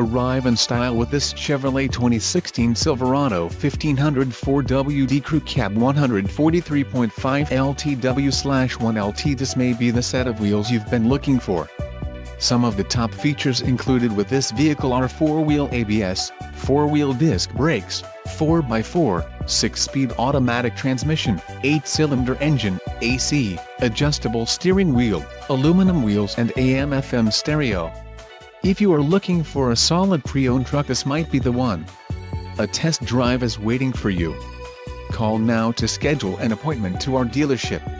Arrive in style with this Chevrolet 2016 Silverado 1500 4WD Crew Cab 143.5 LTW/1LT. This may be the set of wheels you've been looking for. Some of the top features included with this vehicle are 4-wheel ABS, 4-wheel disc brakes, 4x4, 6-speed automatic transmission, 8-cylinder engine, AC, adjustable steering wheel, aluminum wheels and AM/FM stereo. If you are looking for a solid pre-owned truck, this might be the one. A test drive is waiting for you. Call now to schedule an appointment to our dealership.